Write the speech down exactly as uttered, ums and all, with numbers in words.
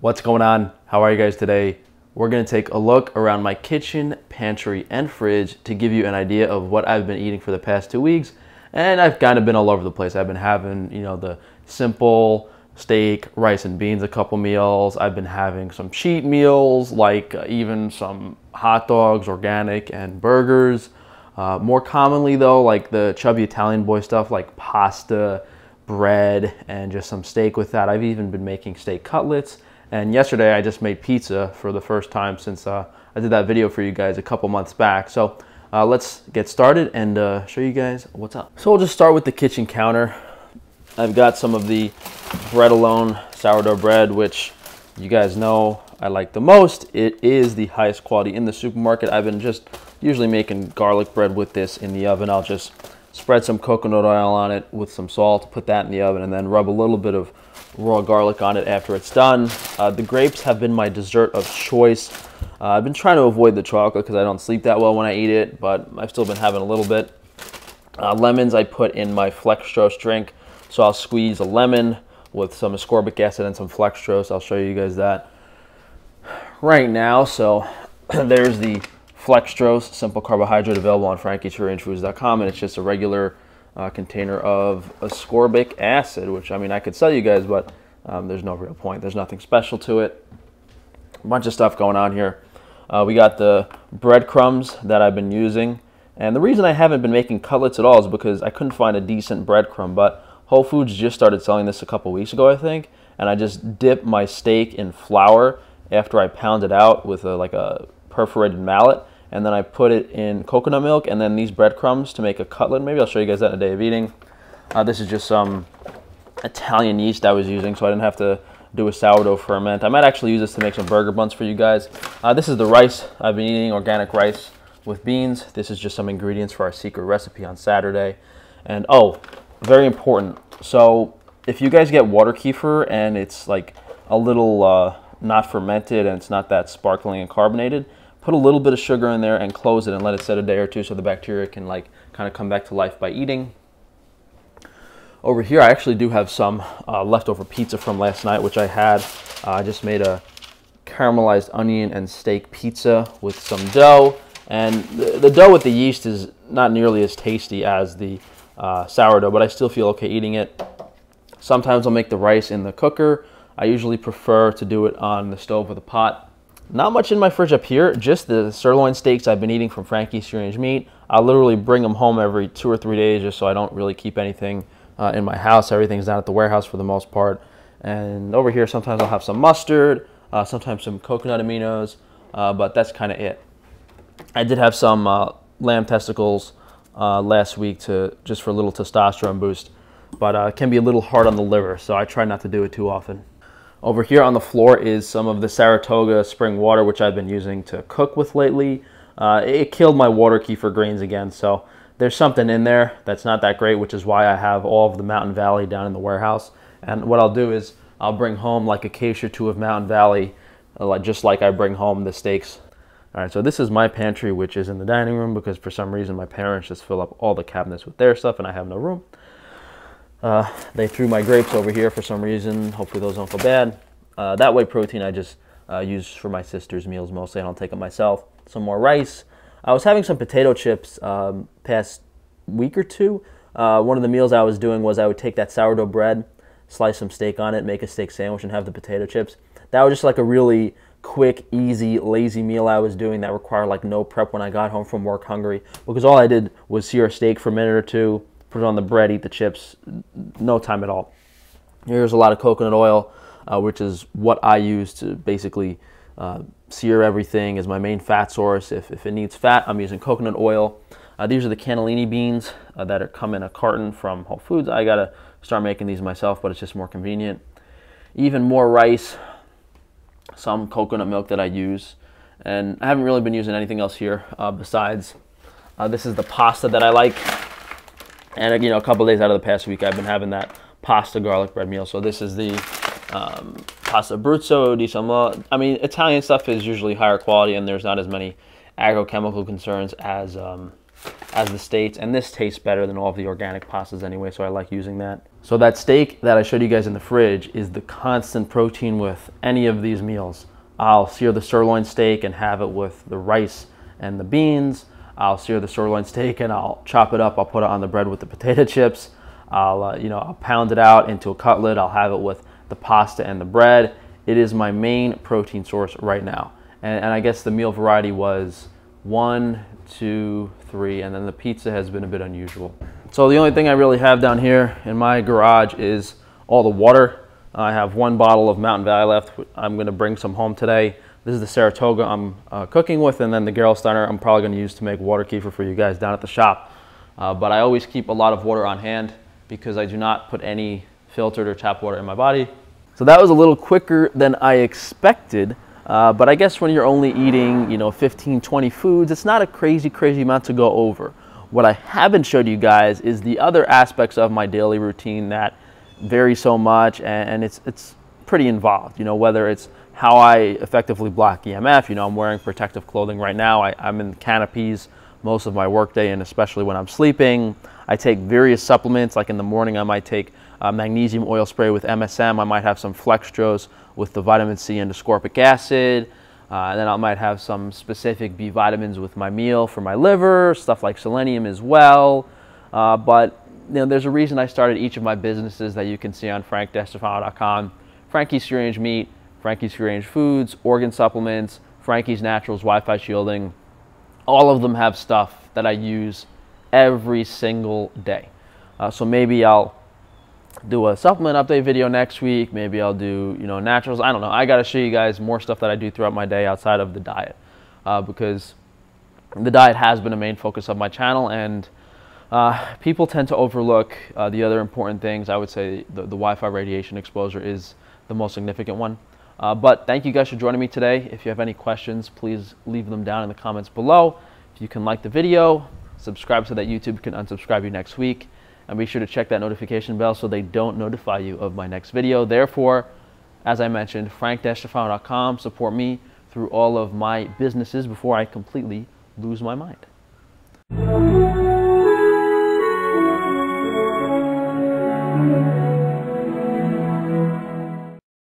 What's going on? How are you guys today? We're gonna take a look around my kitchen, pantry, and fridge to give you an idea of what I've been eating for the past two weeks. And I've kind of been all over the place. I've been having, you know, the simple steak, rice and beans, a couple meals. I've been having some cheat meals, like even some hot dogs, organic, and burgers. Uh, more commonly though, like the chubby Italian boy stuff, like pasta, bread, and just some steak with that. I've even been making steak cutlets. And yesterday I just made pizza for the first time since uh, I did that video for you guys a couple months back. So uh, let's get started and uh, show you guys what's up. So we'll just start with the kitchen counter. I've got some of the Bread Alone sourdough bread, which you guys know I like the most. It is the highest quality in the supermarket. I've been just usually making garlic bread with this in the oven. I'll just spread some coconut oil on it with some salt, put that in the oven, and then rub a little bit of raw garlic on it after it's done. Uh, the grapes have been my dessert of choice. Uh, I've been trying to avoid the chocolate because I don't sleep that well when I eat it, but I've still been having a little bit. Uh, lemons I put in my Flextrose drink. So I'll squeeze a lemon with some ascorbic acid and some Flextrose. I'll show you guys that right now. So there's the Flextrose, simple carbohydrate, available on frankies free range foods dot com, and it's just a regular uh, container of ascorbic acid, which I mean I could sell you guys, but um, there's no real point. There's nothing special to it. A bunch of stuff going on here. Uh, we got the breadcrumbs that I've been using, and the reason I haven't been making cutlets at all is because I couldn't find a decent breadcrumb, but Whole Foods just started selling this a couple weeks ago, I think, and I just dip my steak in flour after I pound it out with a, like a perforated mallet, and then I put it in coconut milk and then these breadcrumbs to make a cutlet. Maybe I'll show you guys that in a day of eating. Uh, this is just some Italian yeast I was using, so I didn't have to do a sourdough ferment. I might actually use this to make some burger buns for you guys. Uh, this is the rice I've been eating, organic rice with beans. This is just some ingredients for our secret recipe on Saturday. And oh, very important. So if you guys get water kefir and it's like a little uh, not fermented and it's not that sparkling and carbonated, put a little bit of sugar in there and close it and let it set a day or two so the bacteria can like kind of come back to life by eating. Over here, I actually do have some uh, leftover pizza from last night, which I had. Uh, I just made a caramelized onion and steak pizza with some dough. And the, the dough with the yeast is not nearly as tasty as the Uh, sourdough, but I still feel okay eating it. Sometimes I'll make the rice in the cooker. I usually prefer to do it on the stove with a pot. Not much in my fridge up here, just the sirloin steaks I've been eating from Frankie's Free Range Meat. I literally bring them home every two or three days just so I don't really keep anything uh, in my house. Everything's down at the warehouse for the most part. And over here, sometimes I'll have some mustard, uh, sometimes some coconut aminos, uh, but that's kind of it. I did have some uh, lamb testicles Uh, last week to just for a little testosterone boost, but uh, it can be a little hard on the liver, so I try not to do it too often. Over here on the floor is some of the Saratoga spring water, which I've been using to cook with lately. Uh, it killed my water kefir grains again, so there's something in there that's not that great, which is why I have all of the Mountain Valley down in the warehouse. And what I'll do is I'll bring home like a case or two of Mountain Valley, just like I bring home the steaks. All right, so this is my pantry, which is in the dining room because for some reason my parents just fill up all the cabinets with their stuff and I have no room. Uh, they threw my grapes over here for some reason. Hopefully those don't feel bad. Uh, that whey protein I just uh, use for my sister's meals mostly. I don't take it myself. Some more rice. I was having some potato chips um, past week or two. Uh, one of the meals I was doing was I would take that sourdough bread, slice some steak on it, make a steak sandwich, and have the potato chips. That was just like a really quick, easy, lazy meal I was doing that required like no prep when I got home from work hungry, because all I did was sear a steak for a minute or two, put it on the bread, eat the chips, no time at all. Here's a lot of coconut oil, uh, which is what I use to basically uh, sear everything as my main fat source. If, if it needs fat, I'm using coconut oil. Uh, these are the cannellini beans uh, that are come in a carton from Whole Foods. I gotta start making these myself, but it's just more convenient. Even more rice, some coconut milk that I use, and I haven't really been using anything else here uh, besides uh, this is the pasta that I like, and you know, a couple of days out of the past week I've been having that pasta garlic bread meal. So this is the um, pasta bruzzo di sal. I mean, Italian stuff is usually higher quality and there's not as many agrochemical concerns as um, as the States, and this tastes better than all of the organic pastas anyway, so I like using that. So that steak that I showed you guys in the fridge is the constant protein with any of these meals. I'll sear the sirloin steak and have it with the rice and the beans. I'll sear the sirloin steak and I'll chop it up. I'll put it on the bread with the potato chips. I'll, uh, you know, I'll pound it out into a cutlet. I'll have it with the pasta and the bread. It is my main protein source right now. And, and I guess the meal variety was one, two, three, and then the pizza has been a bit unusual. So the only thing I really have down here in my garage is all the water. I have one bottle of Mountain Valley left. I'm gonna bring some home today. This is the Saratoga I'm uh, cooking with, and then the Gerolsteiner I'm probably gonna use to make water kefir for you guys down at the shop. Uh, but I always keep a lot of water on hand because I do not put any filtered or tap water in my body. So that was a little quicker than I expected, uh, but I guess when you're only eating, you know, fifteen, twenty foods, it's not a crazy, crazy amount to go over. What I haven't showed you guys is the other aspects of my daily routine that vary so much, and, and it's, it's pretty involved, you know, whether it's how I effectively block E M F. You know, I'm wearing protective clothing right now. I, I'm in canopies most of my workday, and especially when I'm sleeping. I take various supplements, like in the morning I might take uh, magnesium oil spray with M S M. I might have some Flextrose with the vitamin C and ascorbic acid. Uh, and then I might have some specific B vitamins with my meal for my liver, stuff like selenium as well. Uh, but you know, there's a reason I started each of my businesses that you can see on frank dash tufano dot com. Frankie's Free Range Meat, Frankie's Free Range Foods, Organ Supplements, Frankie's Naturals, Wi-Fi Shielding. All of them have stuff that I use every single day. Uh, so maybe I'll do a supplement update video next week. Maybe I'll do, you know, naturals. I don't know. I got to show you guys more stuff that I do throughout my day outside of the diet, uh, because the diet has been a main focus of my channel, and uh, people tend to overlook uh, the other important things. I would say the, the Wi-Fi radiation exposure is the most significant one. Uh, but thank you guys for joining me today. If you have any questions, please leave them down in the comments below. If you can like the video, subscribe so that YouTube can unsubscribe you next week. And be sure to check that notification bell so they don't notify you of my next video. Therefore, as I mentioned, frank dash tufano dot com. Support me through all of my businesses before I completely lose my mind.